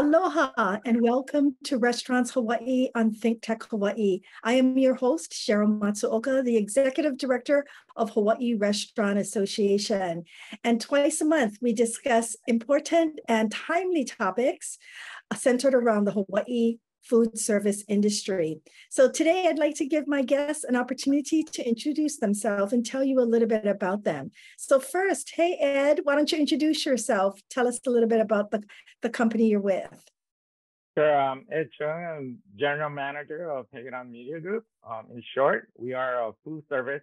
Aloha and welcome to Restaurants Hawaii on ThinkTech Hawaii. I am your host, Cheryl Matsuoka, the Executive Director of Hawaii Restaurant Association. And twice a month, we discuss important and timely topics centered around the Hawaii food service industry. So today I'd like to give my guests an opportunity to introduce themselves and tell you a little bit about them. So first, hey Ed, why don't you introduce yourself? Tell us a little bit about the company you're with. Sure, Ed Chung, I'm General Manager of Hagadone Media Group. In short, we are a food service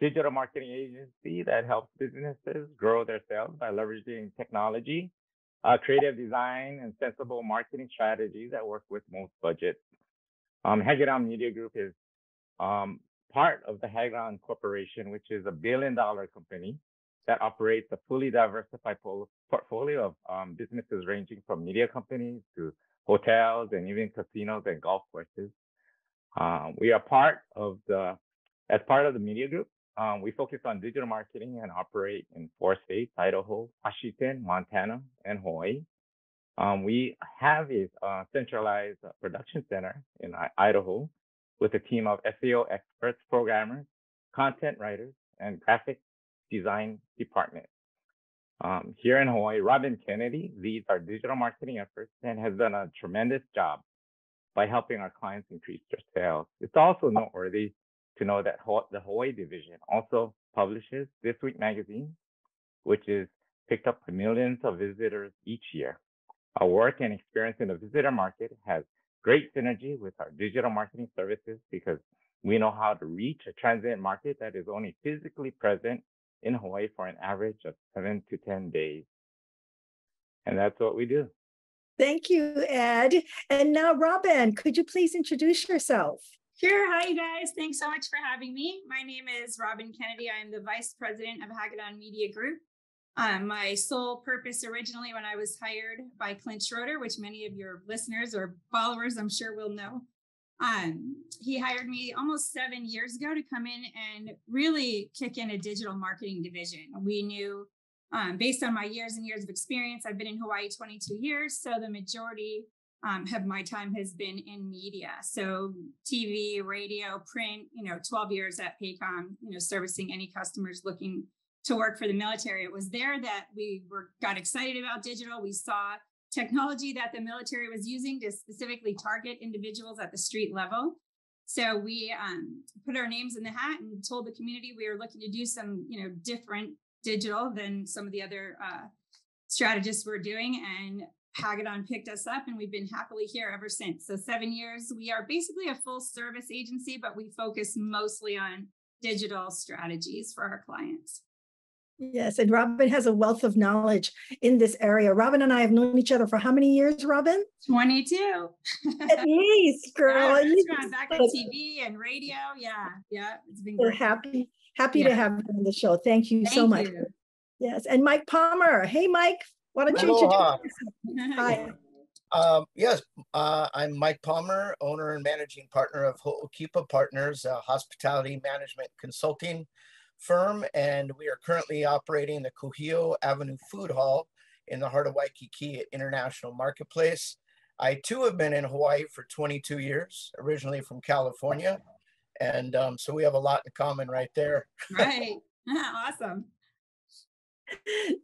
digital marketing agency that helps businesses grow their sales by leveraging technology, creative design, and sensible marketing strategies that work with most budgets. Hagadone Media Group is part of the Hagadone Corporation, which is a billion-dollar company that operates a fully diversified portfolio of businesses ranging from media companies to hotels and even casinos and golf courses. We are part of the media group. We focus on digital marketing and operate in 4 states, Idaho, Washington, Montana, and Hawaii. We have a centralized production center in Idaho with a team of SEO experts, programmers, content writers, and graphic design department. Here in Hawaii, Robin Kennedy leads our digital marketing efforts and has done a tremendous job by helping our clients increase their sales. It's also noteworthy to know that the Hawaii division also publishes This Week magazine, which is picked up by millions of visitors each year. Our work and experience in the visitor market has great synergy with our digital marketing services because we know how to reach a transient market that is only physically present in Hawaii for an average of 7 to 10 days. And that's what we do. Thank you, Ed. And now, Robin, could you please introduce yourself? Sure. Hi, you guys. Thanks so much for having me. My name is Robin Kennedy. I am the Vice President of Hagadone Media Group. My sole purpose originally when I was hired by Clint Schroeder, which many of your listeners or followers I'm sure will know, he hired me almost 7 years ago to come in and really kick in a digital marketing division. We knew, based on my years and years of experience, I've been in Hawaii 22 years, so the majority my time has been in media. So TV, radio, print, 12 years at PACOM, servicing any customers looking to work for the military. It was there that we got excited about digital. We saw technology that the military was using to specifically target individuals at the street level. So we put our names in the hat and told the community we were looking to do some, different digital than some of the other strategists were doing. And Hagadone picked us up and we've been happily here ever since. So 7 years, we are basically a full service agency, but we focus mostly on digital strategies for our clients. Yes, and Robin has a wealth of knowledge in this area. Robin and I have known each other for how many years, Robin? 22. At least, girl. Yeah, back on TV and radio. Yeah. It's been great. We're happy to have you on the show. Thank you so much. Yes, and Mike Palmer. Hey, Mike. Why don't you introduce yourself? Hi. Yes, I'm Mike Palmer, owner and managing partner of Ho'okipa Partners, a hospitality management consulting firm, and we are currently operating the Kuhio Avenue Food Hall in the heart of Waikiki at International Marketplace. I too have been in Hawaii for 22 years, originally from California, and so we have a lot in common right there. Right, awesome.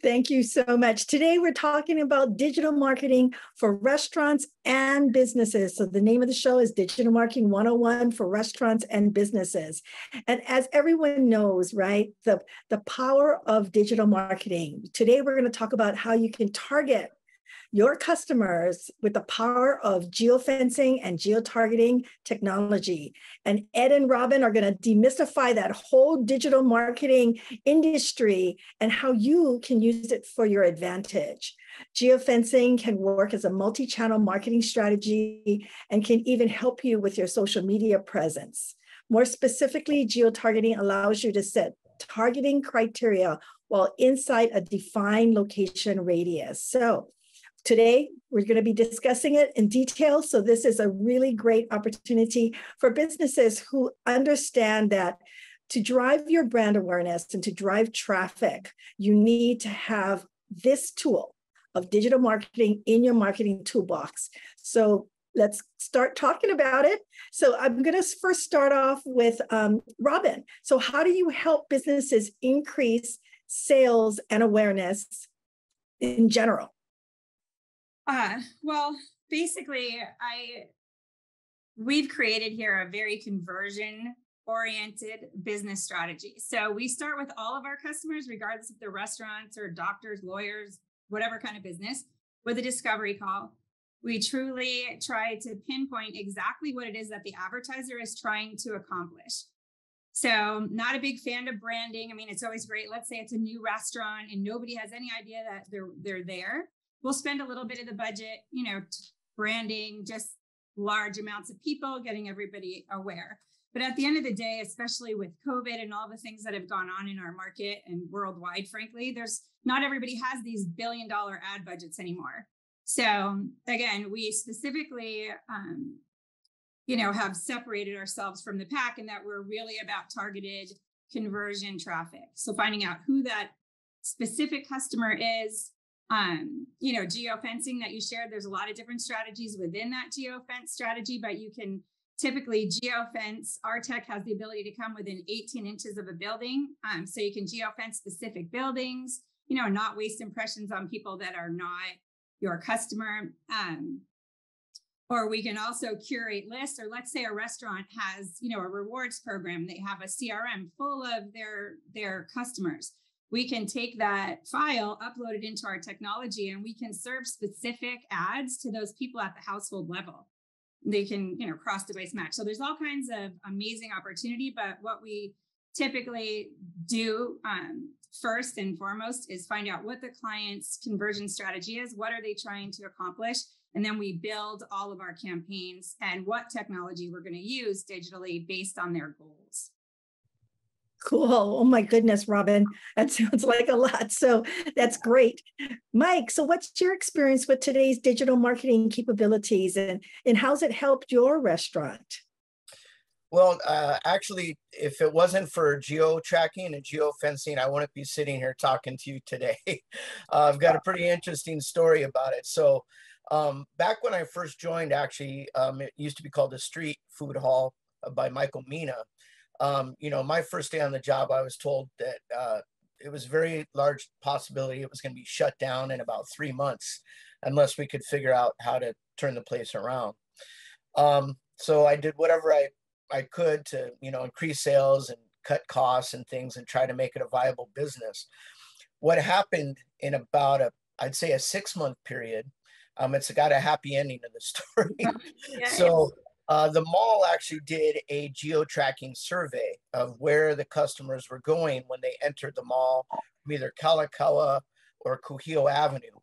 Thank you so much. Today, we're talking about digital marketing for restaurants and businesses. So the name of the show is Digital Marketing 101 for Restaurants and Businesses. And as everyone knows, right, the power of digital marketing. Today, we're going to talk about how you can target your customers with the power of geofencing and geotargeting technology. And Ed and Robin are going to demystify that whole digital marketing industry and how you can use it for your advantage. Geofencing can work as a multi-channel marketing strategy and can even help you with your social media presence. More specifically, geotargeting allows you to set targeting criteria while inside a defined location radius. So today, we're going to be discussing it in detail. So this is a really great opportunity for businesses who understand that to drive your brand awareness and to drive traffic, you need to have this tool of digital marketing in your marketing toolbox. So let's start talking about it. So I'm going to first start off with Robin. So how do you help businesses increase sales and awareness in general? Well, basically, we've created here a very conversion-oriented business strategy. So we start with all of our customers, regardless if they're restaurants or doctors, lawyers, whatever kind of business, with a discovery call. We truly try to pinpoint exactly what it is that the advertiser is trying to accomplish. So not a big fan of branding. I mean, it's always great. Let's say it's a new restaurant and nobody has any idea that they're there. We'll spend a little bit of the budget, you know, branding, just large amounts of people, getting everybody aware. But at the end of the day, especially with COVID and all the things that have gone on in our market and worldwide, frankly, there's not everybody has these billion-dollar ad budgets anymore. So again, we specifically, you know, have separated ourselves from the pack in that we're really about targeted conversion traffic. So finding out who that specific customer is, you know, geofencing that you shared, there's a lot of different strategies within that geofence strategy, but you can typically geofence. Our tech has the ability to come within 18 inches of a building. So you can geofence specific buildings, you know, not waste impressions on people that are not your customer, or we can also curate lists. Or let's say a restaurant has, you know, a rewards program. They have a CRM full of their customers. We can take that file, upload it into our technology, and we can serve specific ads to those people at the household level. They can, you know, cross device match. So there's all kinds of amazing opportunity. But what we typically do first and foremost is find out what the client's conversion strategy is, what are they trying to accomplish, and then we build all of our campaigns and what technology we're going to use digitally based on their goals. Cool. Oh my goodness, Robin, that sounds like a lot. So that's great. Mike, so what's your experience with today's digital marketing capabilities, and how's it helped your restaurant? Well, actually, if it wasn't for geo-tracking and geofencing, I wouldn't be sitting here talking to you today. I've got a pretty interesting story about it. So back when I first joined, actually, it used to be called the Street Food Hall by Michael Mina. You know, my first day on the job, I was told that it was a very large possibility it was going to be shut down in about 3 months, unless we could figure out how to turn the place around. So I did whatever I could to, you know, increase sales and cut costs and things and try to make it a viable business. What happened in about I'd say a 6-month period, it's got a happy ending to the story. Yeah. So the mall actually did a geo-tracking survey of where the customers were going when they entered the mall, from either Kalakaua or Kuhio Avenue.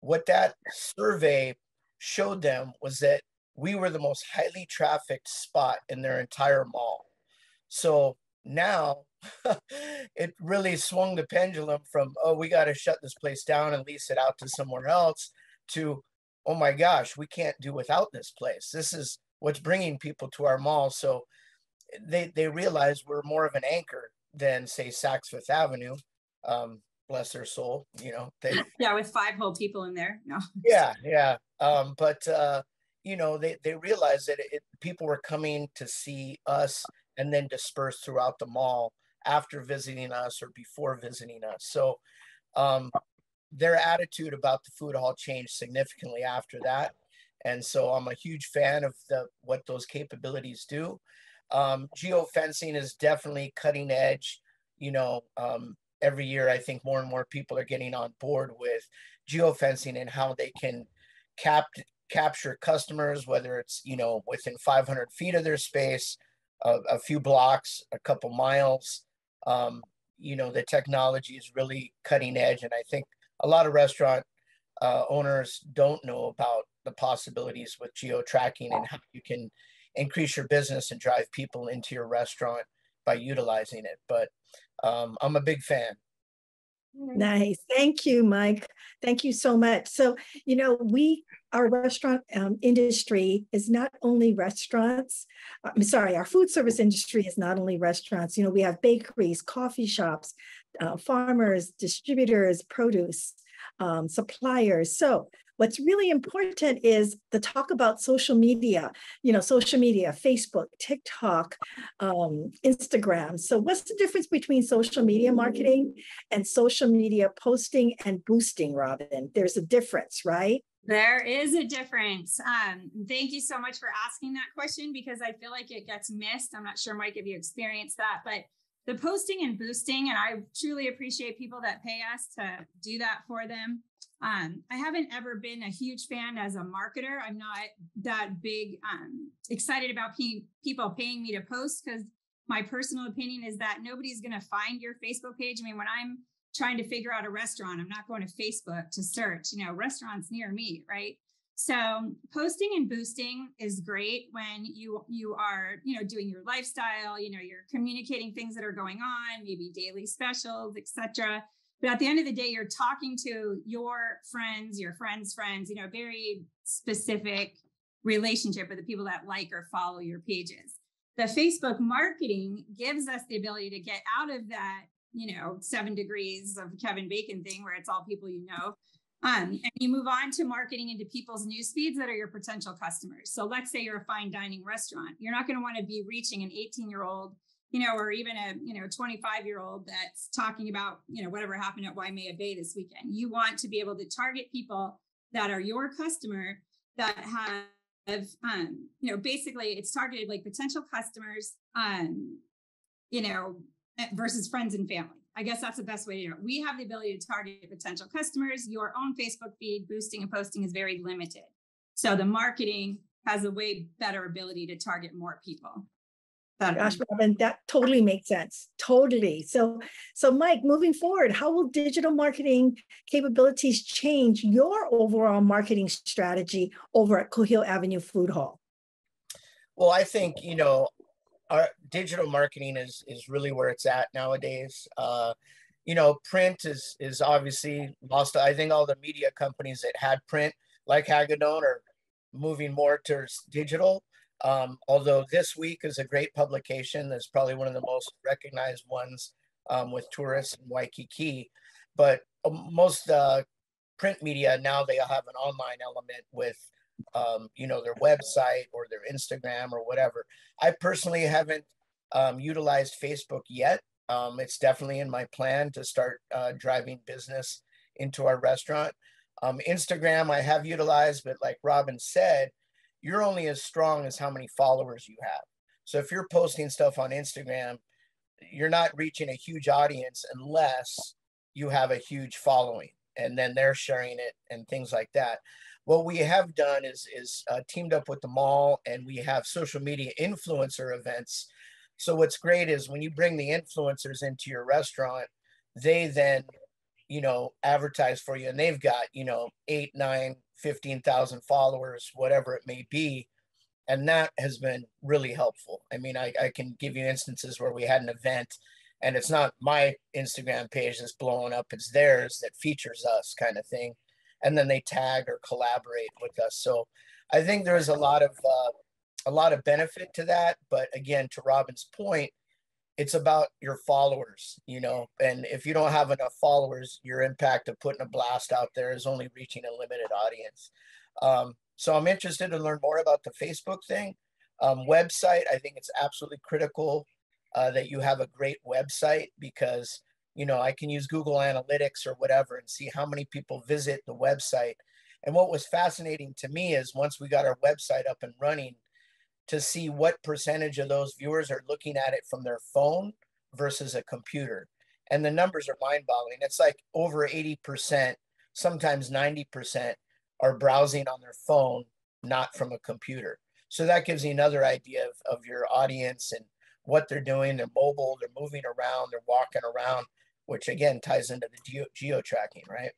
What that survey showed them was that we were the most highly trafficked spot in their entire mall. So now it really swung the pendulum from, oh, we got to shut this place down and lease it out to somewhere else, to, oh my gosh, we can't do without this place. This is what's bringing people to our mall. So they realize we're more of an anchor than, say, Saks Fifth Avenue. Bless their soul, you know. Yeah, with 5 whole people in there. No. Yeah, yeah. You know, they realized that people were coming to see us and then dispersed throughout the mall after visiting us or before visiting us. So their attitude about the food hall changed significantly after that. And so I'm a huge fan of what those capabilities do. Geofencing is definitely cutting edge. You know, every year I think more and more people are getting on board with geofencing and how they can capture customers, whether it's, you know, within 500 feet of their space, a few blocks, a couple miles. You know, the technology is really cutting edge. And I think a lot of restaurant owners don't know about the possibilities with geo-tracking and how you can increase your business and drive people into your restaurant by utilizing it. But I'm a big fan. Nice. Thank you, Mike. Thank you so much. So, you know, our restaurant industry is not only restaurants. I'm sorry, our food service industry is not only restaurants. You know, we have bakeries, coffee shops, farmers, distributors, produce. suppliers. So what's really important is the talk about social media, social media, Facebook, TikTok, Instagram. So what's the difference between social media marketing and social media posting and boosting, Robin? There's a difference, right? There is a difference. Thank you so much for asking that question, because I feel like it gets missed. I'm not sure, Mike, if you experienced that, but the posting and boosting, and I truly appreciate people that pay us to do that for them. I haven't ever been a huge fan as a marketer. I'm not that big excited about people paying me to post, because my personal opinion is that nobody's going to find your Facebook page. I mean, when I'm trying to figure out a restaurant, I'm not going to Facebook to search, restaurants near me, right? So posting and boosting is great when you are, doing your lifestyle, you're communicating things that are going on, maybe daily specials, etc. But at the end of the day, you're talking to your friends' friends, very specific relationship with the people that like or follow your pages. The Facebook marketing gives us the ability to get out of that, 7 degrees of Kevin Bacon thing where it's all people you know. And you move on to marketing into people's news feeds that are your potential customers. So let's say you're a fine dining restaurant. You're not going to want to be reaching an 18-year-old, or even a, 25-year-old that's talking about, whatever happened at Waimea Bay this weekend. You want to be able to target people that are your customer that have, basically it's targeted like potential customers, versus friends and family. I guess that's the best way to do it. We have the ability to target potential customers. Your own Facebook feed, boosting and posting is very limited. So the marketing has a way better ability to target more people. Gosh, Robin, that totally makes sense. Totally. So Mike, moving forward, how will digital marketing capabilities change your overall marketing strategy over at Kuhio Avenue Food Hall? Well, I think, our digital marketing is really where it's at nowadays. Print is obviously lost. I think all the media companies that had print, like Hagadone, are moving more towards digital. Although This Week is a great publication, that's probably one of the most recognized ones with tourists in Waikiki. But most print media now, they have an online element with their website or their Instagram or whatever. I personally haven't utilized Facebook yet. It's definitely in my plan to start driving business into our restaurant. Instagram I have utilized, but like Robin said, you're only as strong as how many followers you have. So if you're posting stuff on Instagram, you're not reaching a huge audience unless you have a huge following and then they're sharing it and things like that. What we have done is teamed up with the mall, and we have social media influencer events. So what's great is when you bring the influencers into your restaurant, they then, advertise for you, and they've got, 8, 9, 15,000 followers, whatever it may be. And that has been really helpful. I mean, I can give you instances where we had an event and it's not my Instagram page that's blowing up, it's theirs that features us kind of thing. And then they tag or collaborate with us. So I think there is a lot of benefit to that. But again, to Robin's point, it's about your followers, and if you don't have enough followers, your impact of putting a blast out there is only reaching a limited audience. So I'm interested to learn more about the Facebook thing. Website, I think it's absolutely critical that you have a great website, because I can use Google Analytics or whatever and see how many people visit the website. And what was fascinating to me is once we got our website up and running, to see what percentage of those viewers are looking at it from their phone versus a computer. And the numbers are mind-boggling. It's like over 80%, sometimes 90% are browsing on their phone, not from a computer. So that gives you another idea of your audience and what they're doing. They're mobile, they're moving around, they're walking around, which again ties into the geo tracking, right?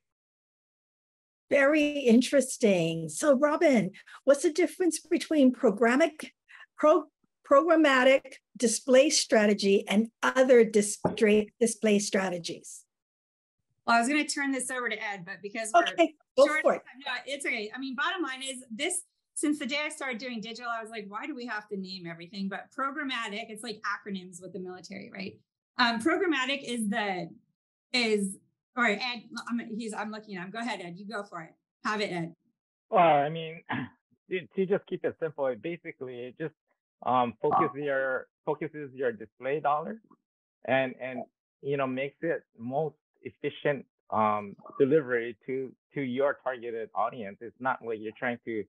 Very interesting. So Robin, what's the difference between programmatic display strategy and other display strategies? Well, I was going to turn this over to Ed, but because we're short on time, no, it's okay. I mean, bottom line is this, since the day I started doing digital, I was like, why do we have to name everything? But programmatic, it's like acronyms with the military, right? Programmatic is All right, Ed, I'm looking at him. Go ahead, Ed. You go for it. Have it, Ed. Well, I mean, to just keep it simple, it basically just focuses your display dollar, and you know, makes it most efficient delivery to your targeted audience. It's not like you're trying to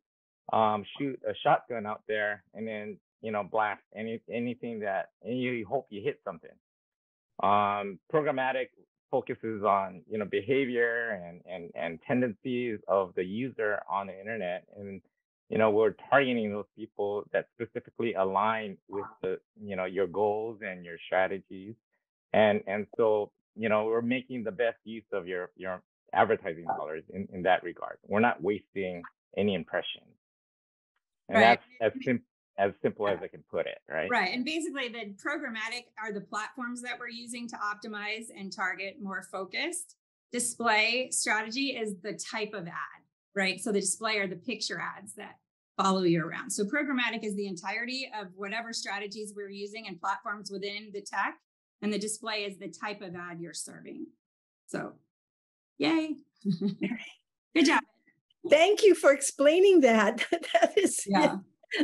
shoot a shotgun out there and then, you know, blast anything that, and you hope you hit something. Programmatic focuses on, you know, behavior and tendencies of the user on the internet, and, you know, we're targeting those people that specifically align with the, you know, your goals and your strategies, and so, you know, we're making the best use of your advertising dollars in that regard. We're not wasting any impression, and right. That's as simple as I can put it, right? Right, and basically the programmatic are the platforms that we're using to optimize and target more focused. Display strategy is the type of ad, right? So the display are the picture ads that follow you around. So programmatic is the entirety of whatever strategies we're using and platforms within the tech, and the display is the type of ad you're serving. So, yay. Good job. Thank you for explaining that. That is, yeah.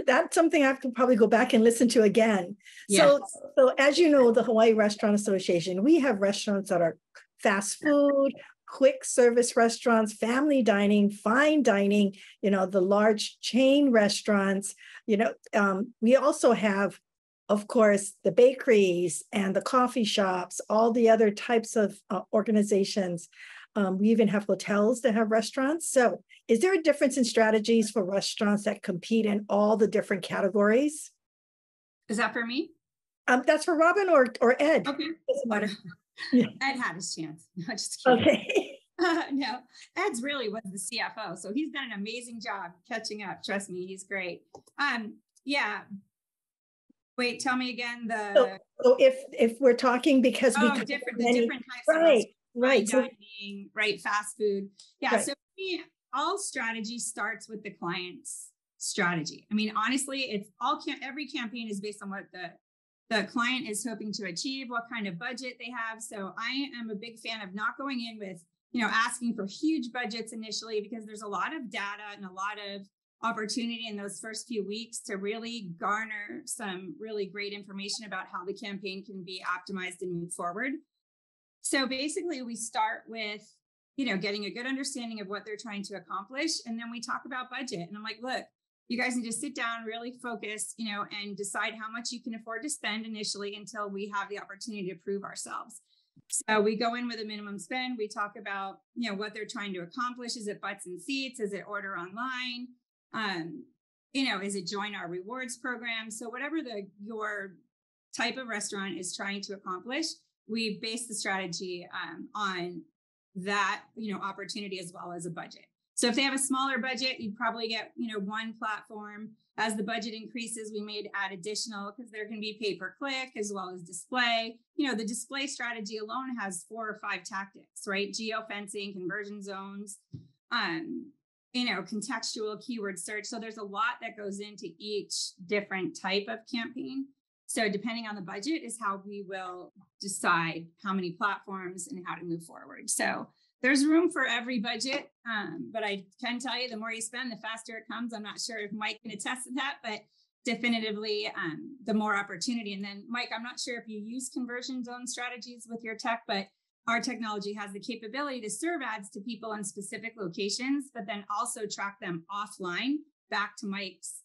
That's something I have to probably go back and listen to again. Yes. So as you know, the Hawaii Restaurant Association, we have restaurants that are fast food, quick service restaurants, family dining, fine dining, you know, the large chain restaurants, you know, we also have, of course, the bakeries and the coffee shops, all the other types of organizations. We even have hotels that have restaurants. So is there a difference in strategies for restaurants that compete in all the different categories? Is that for me? That's for Robin or Ed. Okay. Yeah. Ed had his chance. No, just kidding. Okay. No, Ed's really was the CFO. So he's done an amazing job catching up. Trust me, he's great. Yeah. Wait, tell me again the... So if we're talking because we... Oh, different types of restaurants. Right, dining, right, fast food. Yeah, right. So for me, all strategy starts with the client's strategy. I mean, honestly, it's every campaign is based on what the client is hoping to achieve, what kind of budget they have. So I am a big fan of not going in with, you know, asking for huge budgets initially, because there's a lot of data and a lot of opportunity in those first few weeks to really garner some really great information about how the campaign can be optimized and move forward. So basically we start with, you know, getting a good understanding of what they're trying to accomplish. And then we talk about budget. And I'm like, look, you guys need to sit down, really focus, you know, and decide how much you can afford to spend initially until we have the opportunity to prove ourselves. So we go in with a minimum spend. We talk about, you know, what they're trying to accomplish. Is it butts and seats? Is it order online? You know, is it join our rewards program? So whatever your type of restaurant is trying to accomplish, we base the strategy on that, you know, opportunity as well as a budget. So if they have a smaller budget, you'd probably get, you know, one platform. As the budget increases, we may add additional, because there can be pay-per-click as well as display. You know, the display strategy alone has 4 or 5 tactics, right? Geofencing, conversion zones, you know, contextual keyword search. So there's a lot that goes into each different type of campaign. So depending on the budget is how we will decide how many platforms and how to move forward. So there's room for every budget, but I can tell you the more you spend, the faster it comes. I'm not sure if Mike can attest to that, but definitively the more opportunity. And then Mike, I'm not sure if you use conversion zone strategies with your tech, but our technology has the capability to serve ads to people in specific locations, but then also track them offline back to Mike's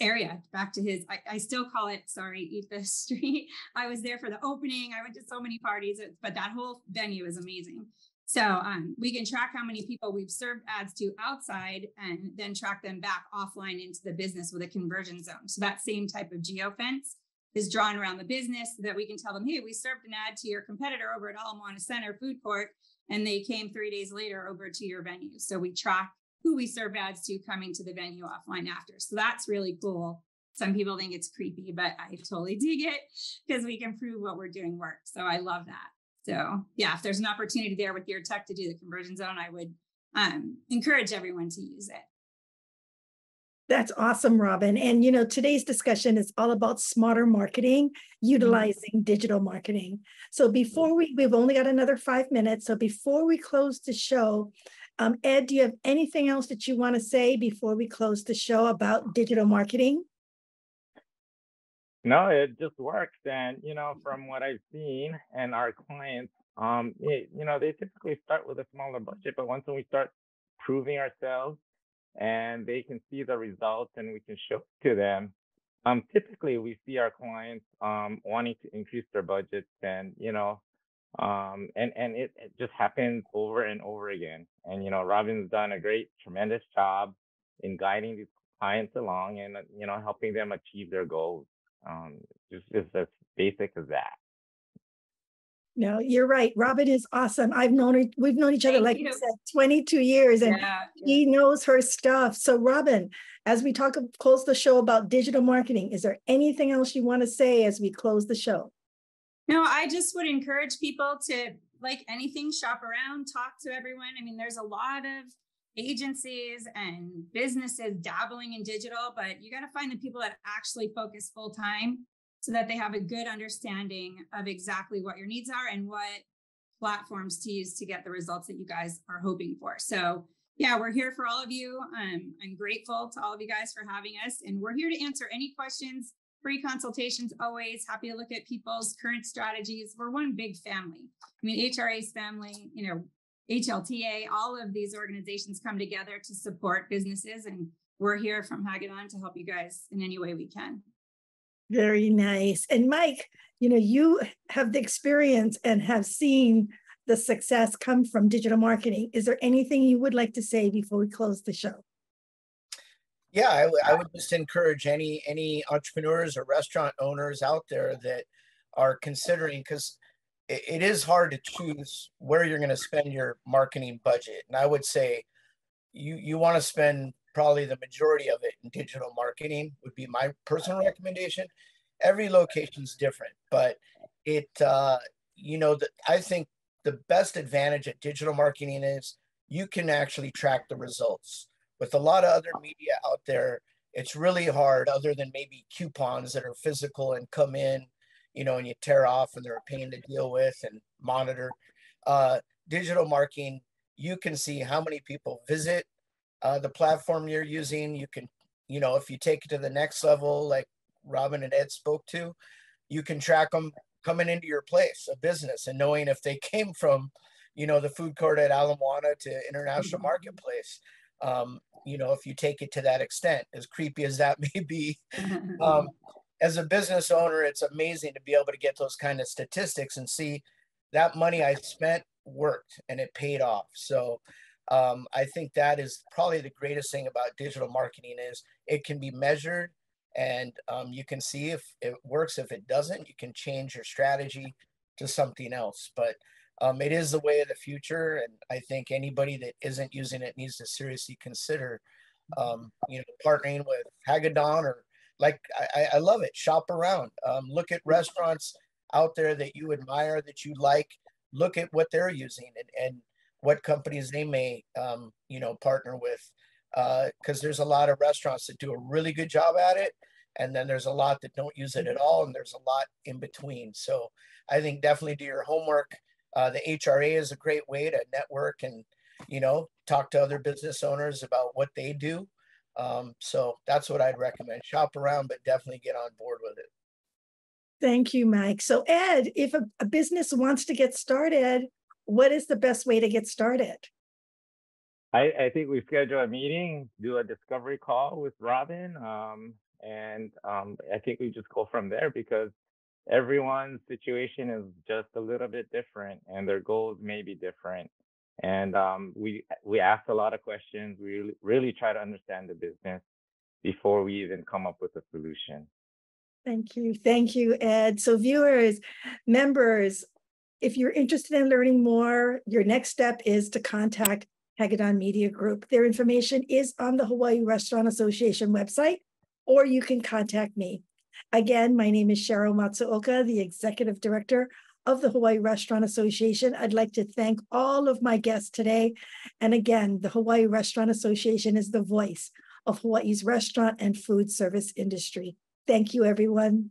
area, back to his, I still call it, sorry, Eat the Street. I was there for the opening. I went to so many parties, but that whole venue is amazing. So we can track how many people we've served ads to outside and then track them back offline into the business with a conversion zone. So that same type of geofence is drawn around the business so that we can tell them, hey, we served an ad to your competitor over at Ala Moana Center food court, and they came 3 days later over to your venue. So we track who we serve ads to coming to the venue offline after. So that's really cool. Some people think it's creepy, but I totally dig it because we can prove what we're doing works. So I love that. So yeah, if there's an opportunity there with your tech to do the conversion zone, I would encourage everyone to use it. That's awesome, Robin. And, you know, today's discussion is all about smarter marketing, utilizing digital marketing. So before we've only got another 5 minutes. So before we close the show, Ed, do you have anything else that you want to say before we close the show about digital marketing? No, it just works. And, you know, from what I've seen and our clients, they typically start with a smaller budget, but once we start proving ourselves and they can see the results and we can show it to them, typically we see our clients wanting to increase their budgets, and, you know, it just happens over and over again. And, you know, Robin's done a great, tremendous job in guiding these clients along and, you know, helping them achieve their goals. Just as basic as that. No, you're right. Robin is awesome. We've known each other, like you said, 22 years, and she knows her stuff. So Robin, as we close the show about digital marketing, is there anything else you want to say as we close the show? No, I just would encourage people to, like anything, shop around, talk to everyone. I mean, there's a lot of agencies and businesses dabbling in digital, but you got to find the people that actually focus full time so that they have a good understanding of exactly what your needs are and what platforms to use to get the results that you guys are hoping for. So yeah, we're here for all of you. I'm grateful to all of you guys for having us, and we're here to answer any questions, free consultations, always happy to look at people's current strategies. We're one big family. I mean, HRA's family, you know, HLTA, all of these organizations come together to support businesses, and we're here from Hagadone to help you guys in any way we can. Very nice. And Mike, you know, you have the experience and have seen the success come from digital marketing. Is there anything you would like to say before we close the show? Yeah, I would just encourage any entrepreneurs or restaurant owners out there that are considering, because it is hard to choose where you're going to spend your marketing budget. And I would say you want to spend probably the majority of it in digital marketing would be my personal recommendation. Every location's different, but I think the best advantage of digital marketing is you can actually track the results. With a lot of other media out there, it's really hard, other than maybe coupons that are physical and come in, you know, and you tear off and they're a pain to deal with and monitor. Digital marketing, you can see how many people visit the platform you're using. You can, you know, if you take it to the next level, like Robin and Ed spoke to, you can track them coming into your place, a business, and knowing if they came from, you know, the food court at Ala Moana to International Marketplace. You know, if you take it to that extent, as creepy as that may be, as a business owner, it's amazing to be able to get those kind of statistics and see that money I spent worked and it paid off. So I think that is probably the greatest thing about digital marketing is it can be measured, and you can see if it works. If it doesn't, you can change your strategy to something else. But it is the way of the future. And I think anybody that isn't using it needs to seriously consider, partnering with Hagadone or I love it. Shop around. Look at restaurants out there that you admire, that you like. Look at what they're using and what companies they may, partner with. Because there's a lot of restaurants that do a really good job at it, and then there's a lot that don't use it at all, and there's a lot in between. So I think definitely do your homework. The HRA is a great way to network and, you know, talk to other business owners about what they do. So that's what I'd recommend. Shop around, but definitely get on board with it. Thank you, Mike. So Ed, if a business wants to get started, what is the best way to get started? I think we schedule a meeting, do a discovery call with Robin. I think we just go from there, because everyone's situation is just a little bit different and their goals may be different. And we asked a lot of questions. We really try to understand the business before we even come up with a solution. Thank you. Thank you, Ed. So viewers, members, if you're interested in learning more, your next step is to contact Hagadone Media Group. Their information is on the Hawaii Restaurant Association website, or you can contact me. Again, my name is Cheryl Matsuoka, the Executive Director of the Hawaii Restaurant Association. I'd like to thank all of my guests today. And again, the Hawaii Restaurant Association is the voice of Hawaii's restaurant and food service industry. Thank you, everyone.